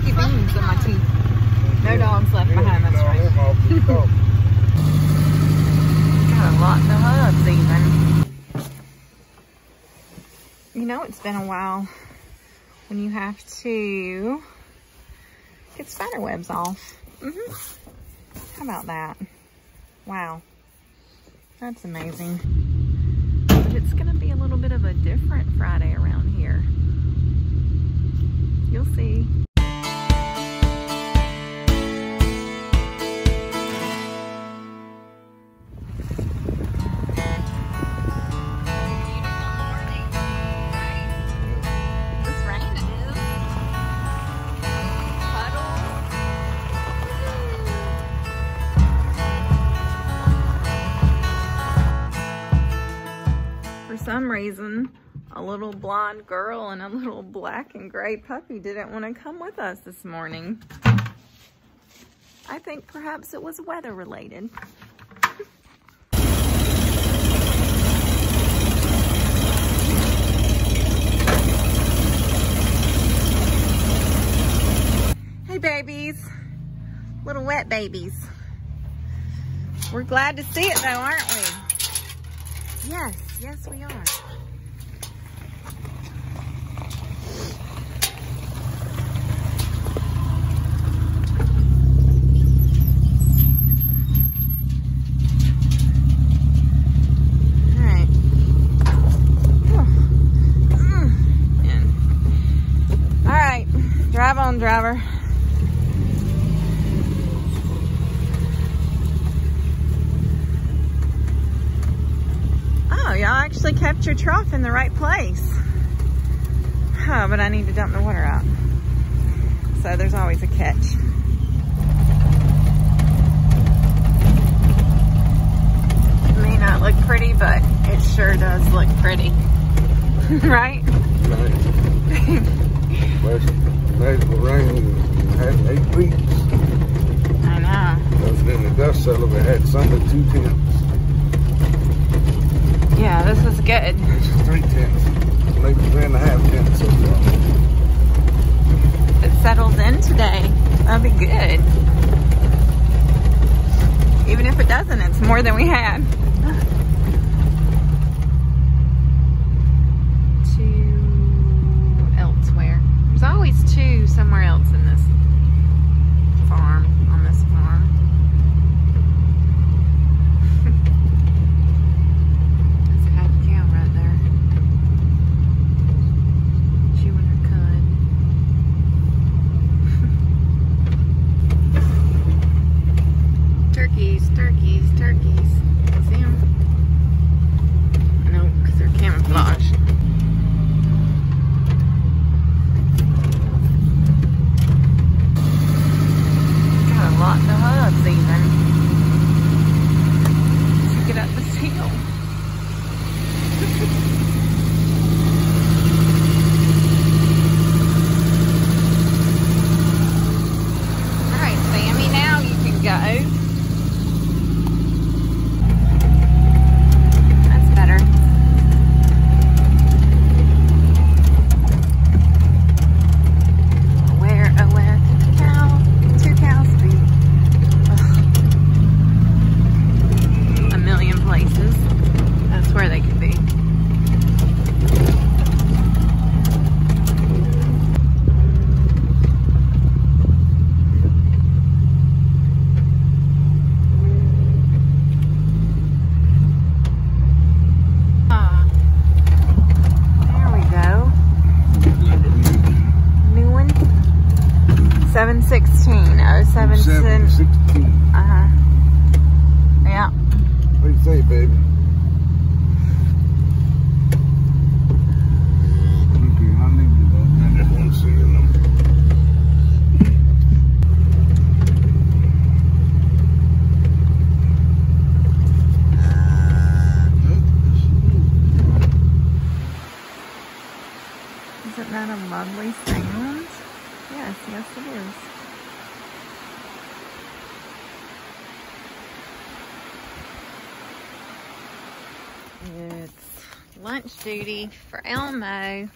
sticky beans in my teeth. No dogs left behind, that's right. Got a lot to hubs even. You know it's been a while when you have to get spider webs off. How about that? Wow, that's amazing. But it's gonna be a little bit of a different Friday around here. You'll see. Some reason a little blonde girl and a little black and gray puppy didn't want to come with us this morning. I think perhaps it was weather related. Hey babies, little wet babies. We're glad to see it though, aren't we? Yes. Yes, we are. All right, drive on, driver. Y'all actually kept your trough in the right place. Oh, but I need to dump the water out. So there's always a catch. It may not look pretty, but it sure does look pretty. Right? Last rain had 8 weeks. I know. Other than the dust settle, we had some of 2 tenths. Yeah, this is good. This is 3 tenths, maybe 3.5 tenths so far. It settles in today. That'll be good. Even if it doesn't, it's more than we had. 2 elsewhere. There's always 2 somewhere else in this farm, on this farm. Isn't that a lovely sound? Yes, yes it is. It's lunch duty for Elmo.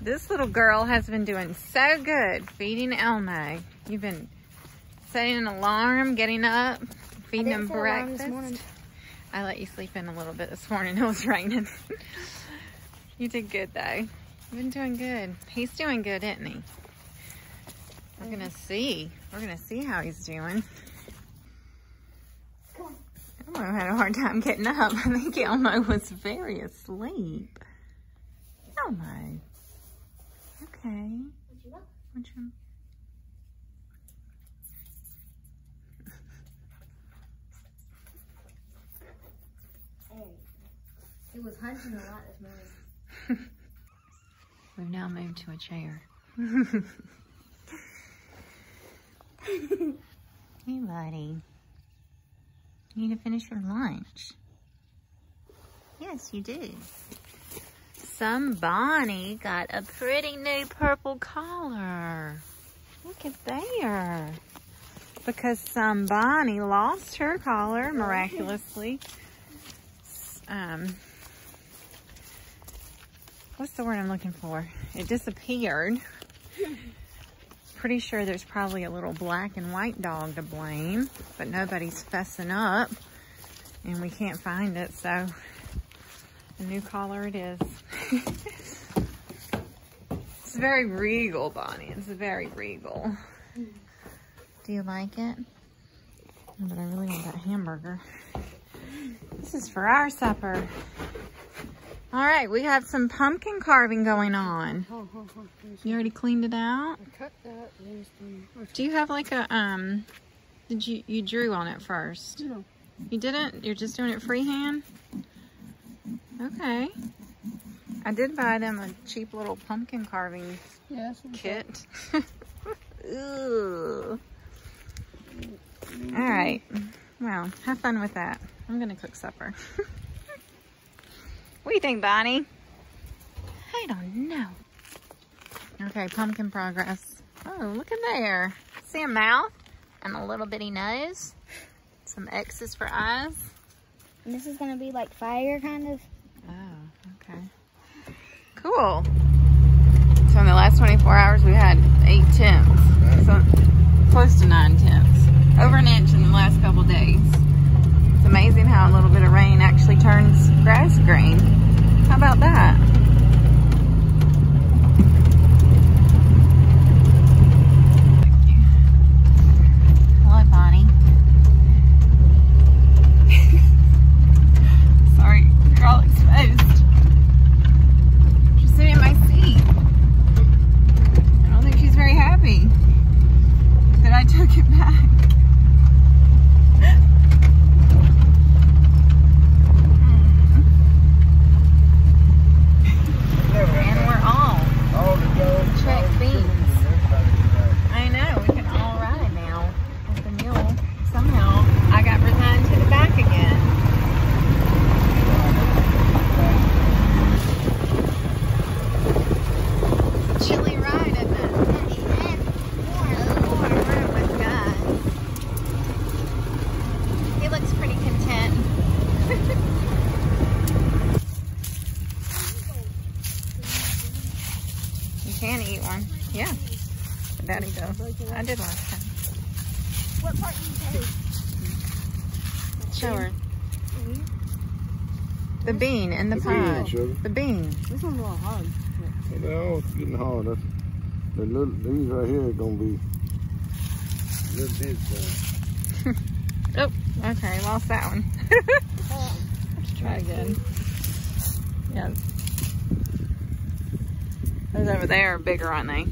This little girl has been doing so good feeding Elmo. You've been setting an alarm, getting up, feeding him breakfast. I let you sleep in a little bit this morning. It was raining. You did good though. You've been doing good. He's doing good, isn't he? We're gonna see. We're gonna see how he's doing. Elmo had a hard time getting up. I think Elmo was very asleep. Elmo. Okay. What'd you... It was hunting a lot this morning. We've now moved to a chair. Hey, buddy. You need to finish your lunch. Yes, you do. Some Bonnie got a pretty new purple collar. Look at there. Because some Bonnie lost her collar miraculously. What's the word I'm looking for? It disappeared. Pretty sure there's probably a little black and white dog to blame, but nobody's fessing up and we can't find it, so a new collar it is. It's very regal, Bonnie. It's very regal. Do you like it? Oh, but I really want that hamburger. This is for our supper. All right, we have some pumpkin carving going on. You already cleaned it out? I cut that. Do you have like a, you drew on it first? No. You didn't? You're just doing it freehand? Okay. I did buy them a cheap little pumpkin carving kit. Ooh. All right. Well, have fun with that. I'm gonna cook supper. What do you think, Bonnie? I don't know. Okay, pumpkin progress. Oh, look at there. See a mouth and a little bitty nose. Some X's for eyes. And this is gonna be like fire, kind of. Oh, okay. Cool. So in the last 24 hours, we had 8 temps. So close to 9 temps. Over an inch in the last couple days. It's amazing how a little bit of rain actually turns grass green. How about that? Hello, Bonnie. Sorry, you're all exposed. She's sitting in my seat. I don't think she's very happy that I took it back. I did last time. What part did you take? Show her. The bean and the pie. The bean. This one's a little hard. Yeah, they're all getting hard. That's, the little, these right here are going to be a little bit bad. Oh, okay. Lost that one. Let's try again. Yeah. Those over there are bigger, aren't they?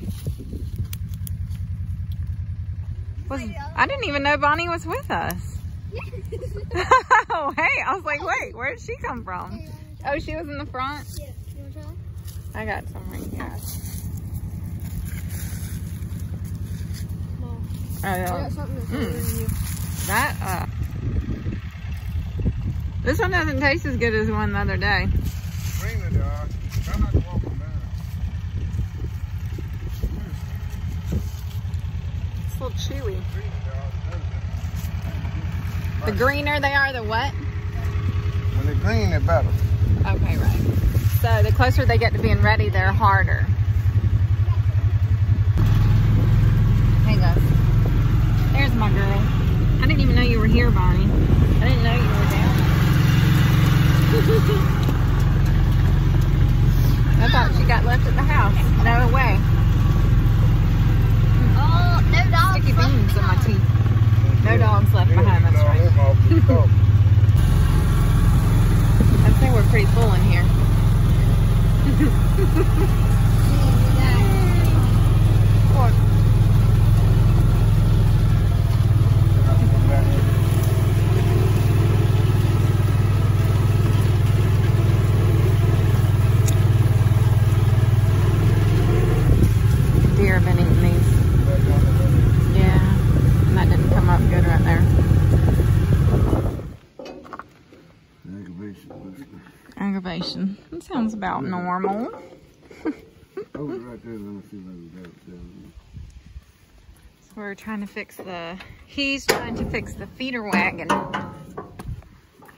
I didn't even know Bonnie was with us. Oh, hey, I was like, wait, where did she come from? Oh, she was in the front? Yeah. You want to try? I got some right here. Mom, I got something that's better than you. That, this one doesn't taste as good as the one the other day. It's a little chewy. The greener they are, the what? When they're green, they're better. Okay, right. So the closer they get to being ready, they're harder. there, Bonnie. I didn't know you were down. I thought she got left at the house. No way. Oh, no dogs. Sticky beans on my teeth. No dogs left behind. That's right. I think we're pretty full in here. Deer have been eating these. Yeah, that didn't come up good right there. Aggravation. That sounds about normal. So we're trying to fix the, he's trying to fix the feeder wagon.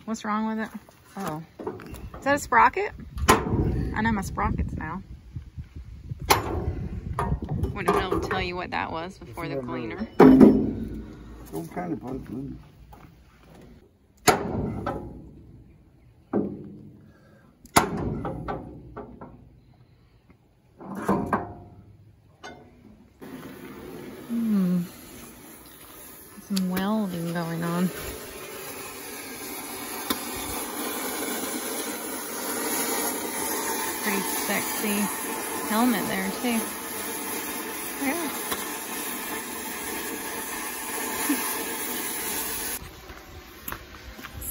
What's wrong with it? Oh, is that a sprocket? I know my sprockets now. Wouldn't be able to tell you what that was before the cleaner. Some kind of pumpkin. Some welding going on. Pretty sexy helmet there too. Yeah.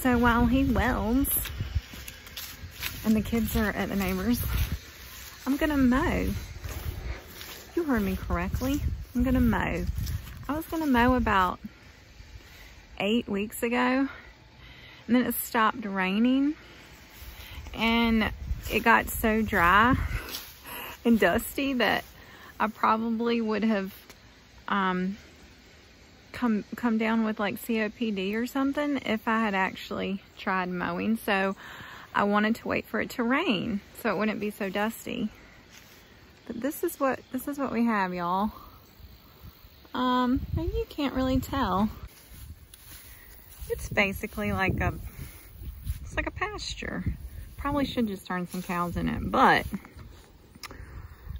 So while he welds and the kids are at the neighbors, I'm gonna mow. You heard me correctly. I'm gonna mow. I was gonna mow about 8 weeks ago, and then it stopped raining and it got so dry and dusty that I probably would have come down with like COPD or something if I had actually tried mowing. So I wanted to wait for it to rain so it wouldn't be so dusty. But this is what we have, y'all. Maybe you can't really tell. It's basically like a, it's like a pasture. Probably should just turn some cows in it, but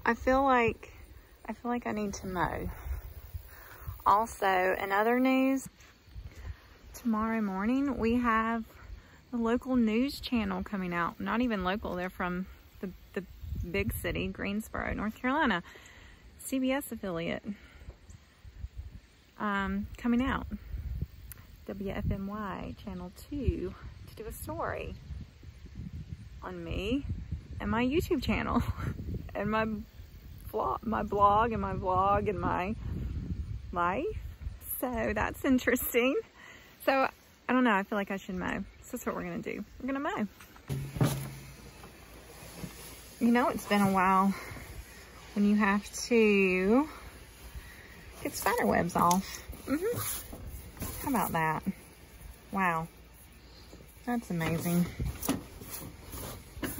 I feel like I need to mow. Also, in other news, tomorrow morning we have the local news channel coming out. Not even local, they're from the big city, Greensboro, North Carolina. CBS affiliate coming out. WFMY channel 2 to do a story on me and my YouTube channel and my blog and my life. So that's interesting. So I don't know, I feel like I should mow. So that's what we're gonna do. We're gonna mow. You know, it's been a while when you have to get spider webs off. Mm-hmm. How about that? Wow. That's amazing.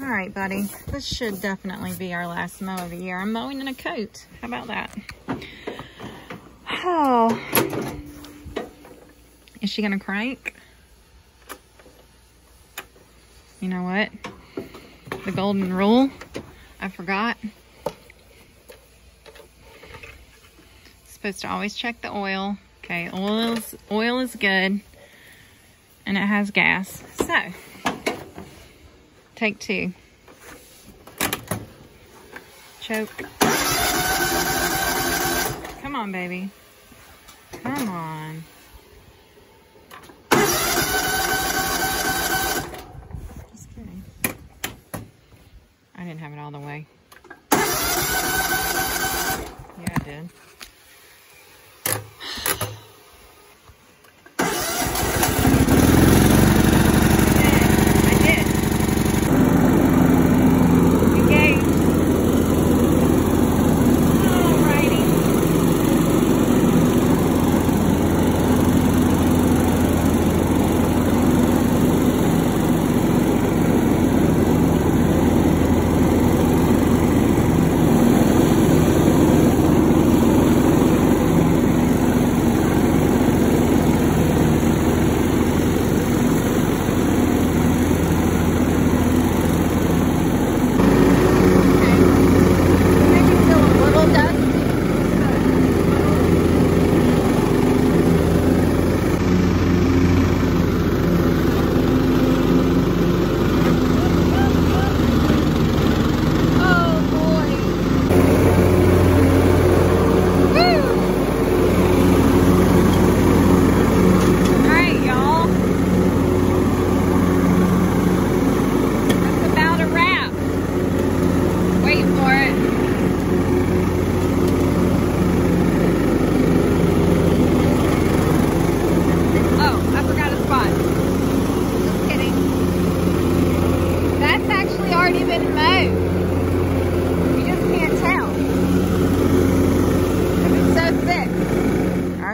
All right, buddy. This should definitely be our last mow of the year. I'm mowing in a coat. How about that? Oh. Is she gonna crank? You know what? The golden rule. I forgot. Supposed to always check the oil. Okay, oil is good, and it has gas. So, take two. Choke. Come on, baby. Come on. Just kidding. I didn't have it all the way. Yeah, I did.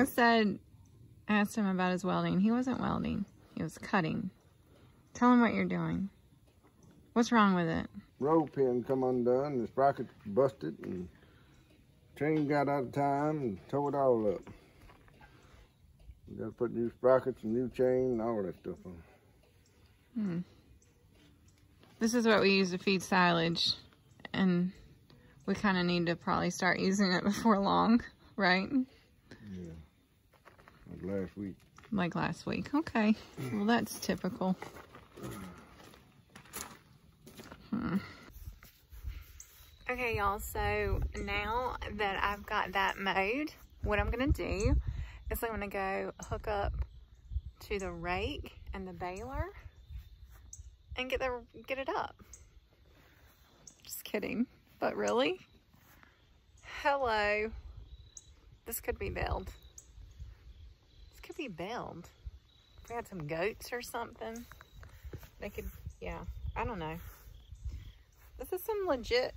I said, I asked him about his welding. He wasn't welding. He was cutting. Tell him what you're doing. What's wrong with it? Roll pin come undone, the sprocket busted, and chain got out of time and tore it all up. You gotta put new sprockets and new chain and all that stuff on. Hmm. This is what we use to feed silage, and we kind of need to probably start using it before long, right? Yeah. Like last week. Like last week. Okay. Well, that's typical. Hmm. Okay, y'all. So now that I've got that mowed, what I'm going to do is I'm going to go hook up to the rake and the baler and get it up. Just kidding. But really? Hello. This could be bailed. This could be bailed. If we had some goats or something, they could, yeah, I don't know. This is some legit,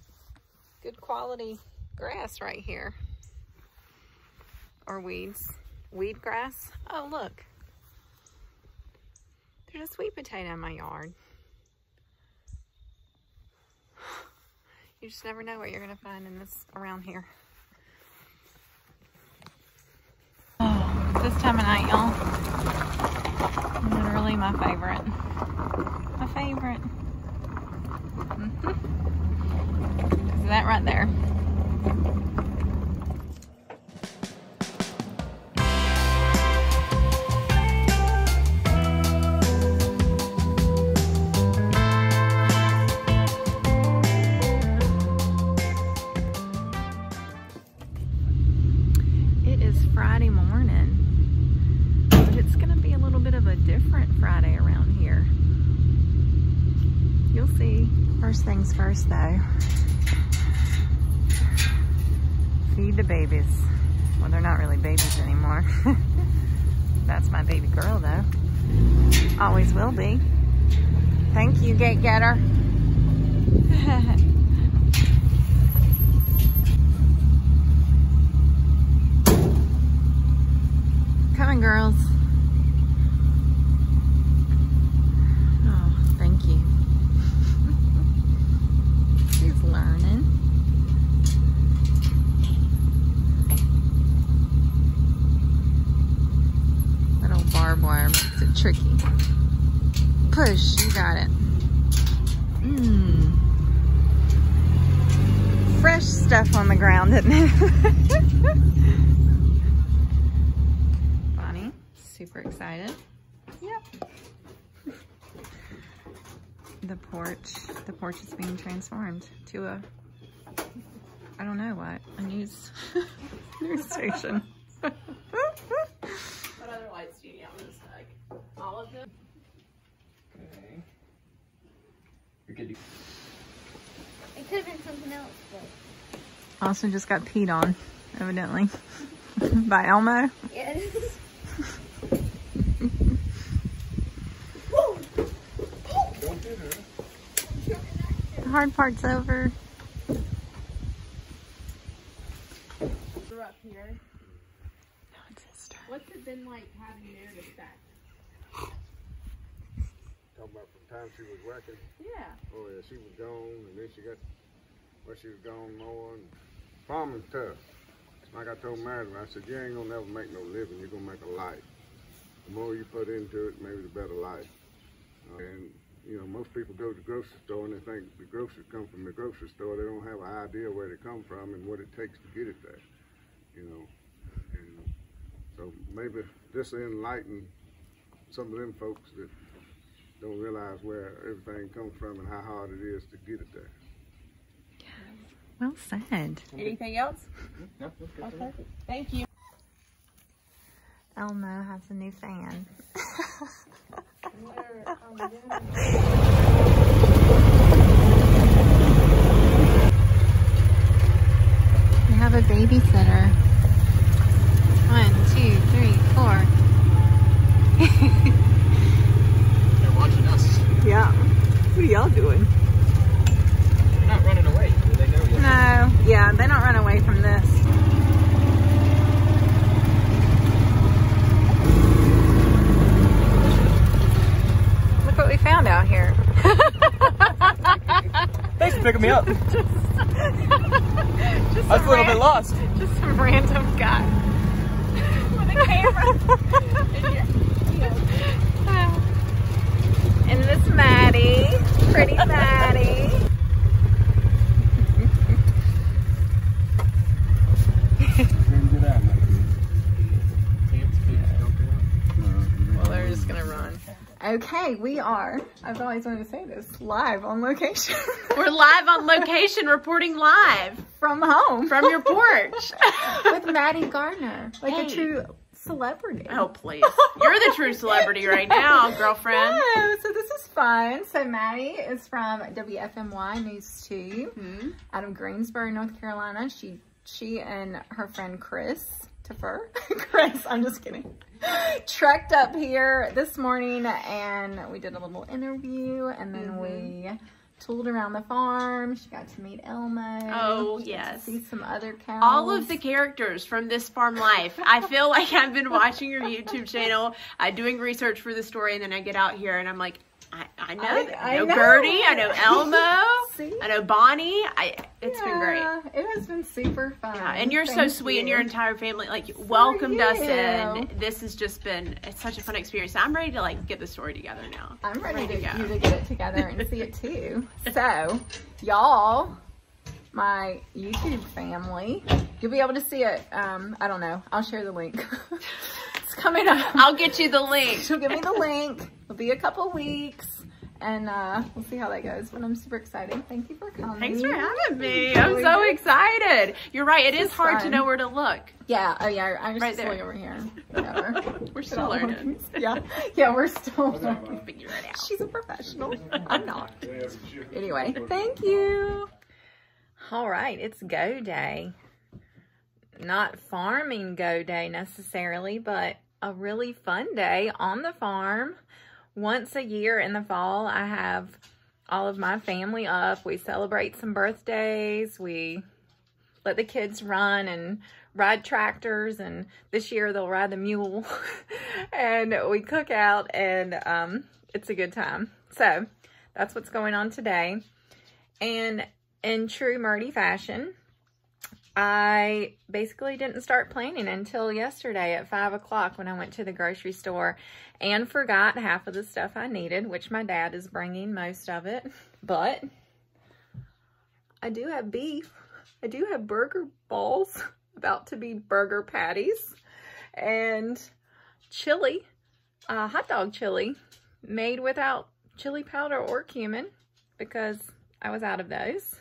good quality grass right here. Or weeds. Weed grass. Oh, look. There's a sweet potato in my yard. You just never know what you're going to find in this around here. Oh, it's this time of night, y'all. Literally my favorite. My favorite. Mm-hmm. Is that right there? First things first, though, feed the babies. Well, they're not really babies anymore. That's my baby girl, though. Always will be. Thank you, gate getter. Come on, girls. Oh, thank you. Learning. That old barbed wire makes it tricky. Push, you got it. Mmm. Fresh stuff on the ground, isn't it? Bonnie, super excited. Yep. The porch is being transformed to a, I don't know what, a news station. What other lights do you need on this tag? All of them? Okay. You're good to go. It could have been something else, but. Austin just got peed on, evidently. By Elmo? Yes. The hard part's over. We're up here. No, it's his turn. What's it been like having Meredith back? Talking about from the time she was working? Yeah. Oh yeah, she was gone, and then she got, well, she was gone more. And farming's tough. Like I told Meredith, I said, you ain't gonna never make no living, you're gonna make a life. The more you put into it, maybe the better life. And you know, most people go to the grocery store and they think the groceries come from the grocery store. They don't have an idea where they come from and what it takes to get it there, you know. And so maybe this will enlighten some of them folks that don't realize where everything comes from and how hard it is to get it there. Yes. Well said. Anything else? No, that's good. Okay. Thank you. Elmo has a new fan. We have a babysitter. 1, 2, 3, 4. They're watching us. Yeah. What are y'all doing? They're not running away. Do they know you? No. Yeah, they don't run away from this. picking me up. Just I was a little bit lost. Just some random guy with a camera. And this Maddie, pretty Maddie. Well, they're just gonna run. Okay, we are, I've always wanted to say this, live on location. We're live on location, reporting live. From home. From your porch. With Maddie Gardner, like a true celebrity. Oh, please. You're the true celebrity right now, girlfriend. No, so this is fun. So Maddie is from WFMY News 2 out of Greensboro, North Carolina. She and her friend Chris Tuffer. Chris, I'm just kidding. Trekked up here this morning and we did a little interview and then we tooled around the farm. She got to meet Elmo. Oh, yes. See some other cows. All of the characters from This Farm Life. I feel like I've been watching your YouTube channel, doing research for the story, and then I get out here and I'm like, I know I know Gertie, I know Elmo, See? I know Bonnie. It's been great. It has been super fun. Yeah, and you're so sweet and your entire family, like, welcomed us in. This has just been, it's such a fun experience. I'm ready to, like, get the story together now. I'm ready to you to get it together and see it too. So, y'all, my YouTube family, you'll be able to see it. I don't know. I'll share the link. It's coming up. I'll get you the link. She'll give me the link. It'll be a couple weeks, and we'll see how that goes, but I'm super excited. Thank you for coming. Thanks for having me. I'm so excited. You're right. It is hard to know where to look. Yeah. Oh, yeah. I was just way over here. Whatever. We're still learning. Yeah. Yeah, we're still learning. Figure it out. She's a professional. I'm not. Anyway, thank you. All right. It's go day. Not farming go day necessarily, but a really fun day on the farm. Once a year in the fall, I have all of my family up. We celebrate some birthdays. We let the kids run and ride tractors. And this year, they'll ride the mule. And we cook out, and it's a good time. So that's what's going on today. And in true Murdy fashion, I basically didn't start planning until yesterday at 5 o'clock when I went to the grocery store and forgot half of the stuff I needed, which my dad is bringing most of it, but I do have beef. I do have burger balls, about to be burger patties, and chili, hot dog chili, made without chili powder or cumin because I was out of those.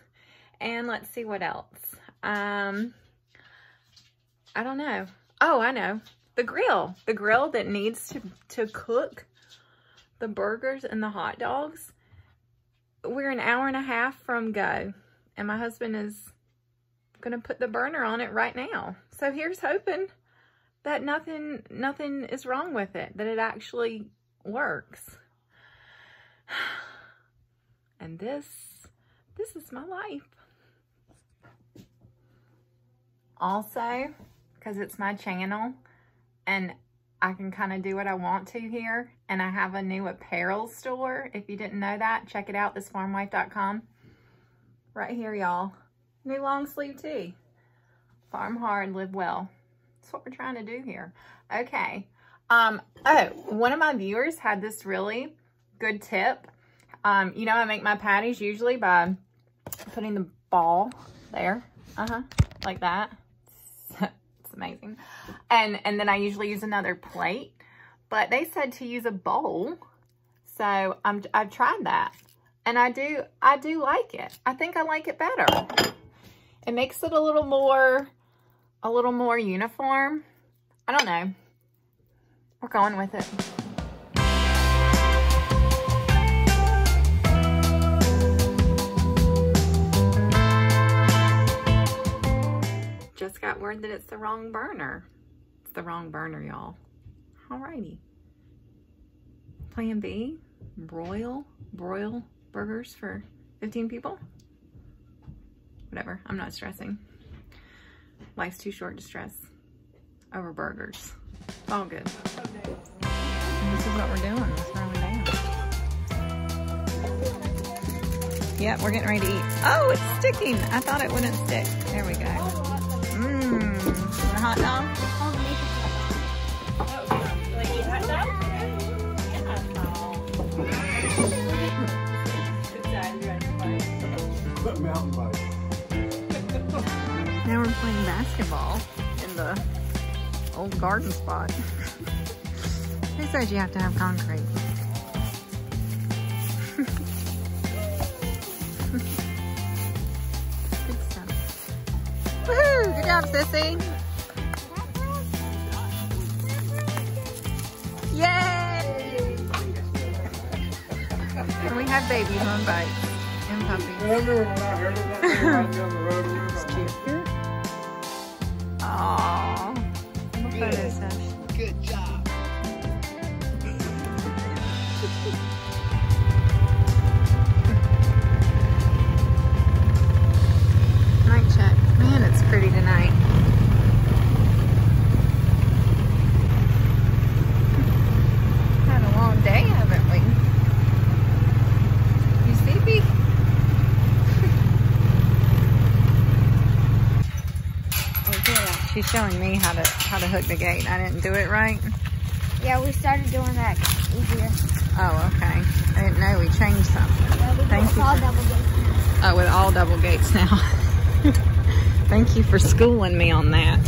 And let's see what else. I don't know. Oh, I know. The grill that needs to cook the burgers and the hot dogs. We're an hour and a half from go, and my husband is going to put the burner on it right now. So here's hoping that nothing is wrong with it, that it actually works. And this is my life. Also, because it's my channel and I can kind of do what I want to here, and I have a new apparel store. If you didn't know that, check it out, thisfarmwife.com. Right here, y'all. New long sleeve tee. Farm hard, live well. That's what we're trying to do here. Okay. Oh, one of my viewers had this really good tip. You know, I make my patties usually by putting the ball there. Like that. It's amazing. And then I usually use another plate, but they said to use a bowl. So I've tried that, and I do like it. I think I like it better. It makes it a little more uniform. I don't know. We're going with it. Just got word that it's the wrong burner. It's the wrong burner, y'all. Alrighty. Plan B, broil burgers for 15 people. Whatever, I'm not stressing. Life's too short to stress over burgers. It's all good. And this is what we're doing. This is what we're doing. Yep, we're getting ready to eat. Oh, it's sticking. I thought it wouldn't stick. There we go. Mmm. A hot dog? Mountain bike. Now we're playing basketball in the old garden spot. They said you have to have concrete. Good stuff. Woohoo! Good job, Sissy! Yay! And we have babies on bikes and puppies. Remember when I heard about that down the road? It's cute. Aww. What photo session? Good job. Night check. Man, it's pretty tonight. Had a long day, haven't we? You sleepy? Oh, yeah. She's showing me how to hook the gate. I didn't do it right. Yeah, we started doing that easier. Oh, okay. I didn't know we changed something. Yeah, thank you. All double gates now. Oh, with all double gates now. Thank you for schooling me on that.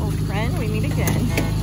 Old friend, we meet again.